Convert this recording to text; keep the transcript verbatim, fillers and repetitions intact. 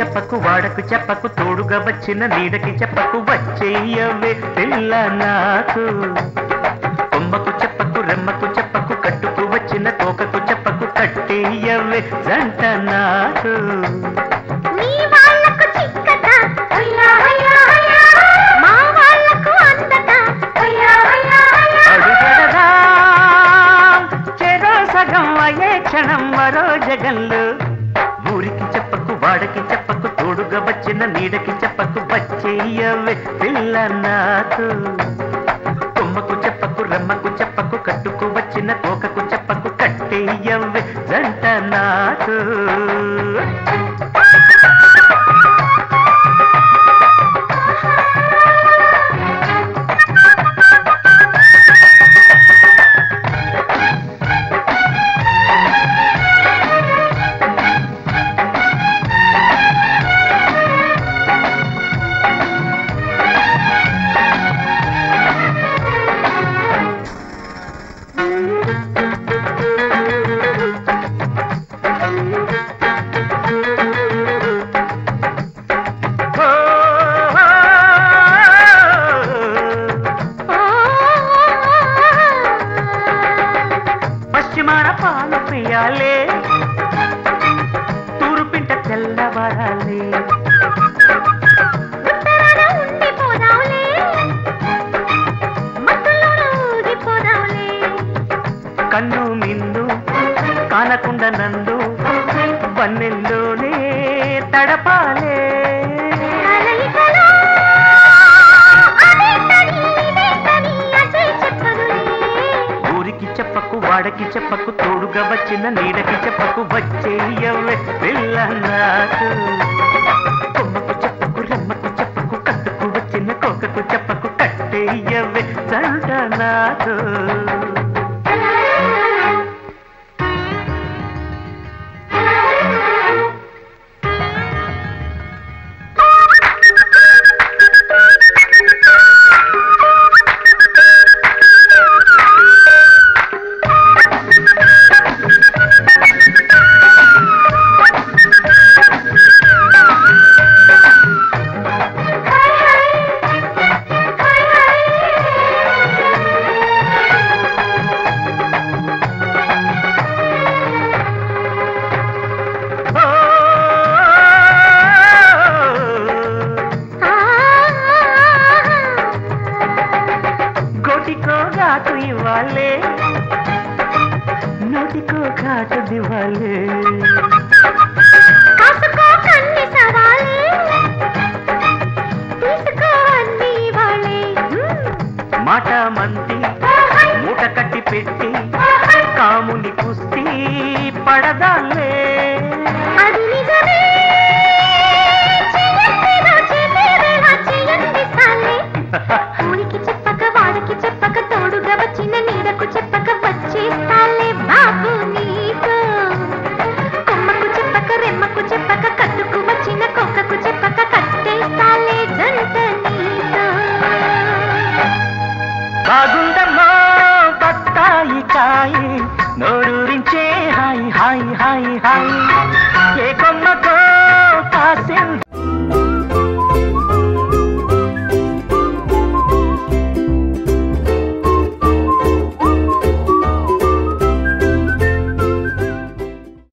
చెప్పకు వాడకు చెప్పకు తోడుగా వచ్చిన నీడకి చెప్పకు వచ్చేయవే పిల్ల నాకు. కొమ్మకు చెప్పకు రెమ్మకు చెప్పకు కట్టుకు వచ్చిన తోకకు చెప్పకు కట్టేయవే జంట నాకు. చెరో సగం అయ్యే క్షణం మరో జగన్లు. ఊరికి చెప్పకు వాడకి చెప్పకు వచ్చిన నీడకి చెప్పకు వచ్చేయవే పిల్ల నాకు. కొమ్మకు చెప్పకు రెమ్మకు చెప్పకు కట్టుకు వచ్చిన తోకకు చెప్పకు కట్టేయవే జంట నాకు. తూరుపింట తెల్లవారాలే కన్ను మిందు కానకుండా నందు వన్నెల్లోనే తడపాలే. ఊరికి చెప్పకు వాడకి చెప్పకు తోడుగా వచ్చిన నీడకి చెప్పకు వచ్చేయవే పిల్ల నాకు. కొమ్మకు చెప్పకు రెమ్మకు చెప్పకు కట్టుకు వచ్చిన కోకకు చెప్పకు కట్టేయవే జంట నాకు. నోటికో ఘాటు దివాలే మాట మంది మూట కట్టి పెట్టి కాముని కుస్తీ పడదాలే. నోరూరించే హాయ్ హాయ్ హాయ్ హాయ్ ఏ కొమ్మకో కాసింది.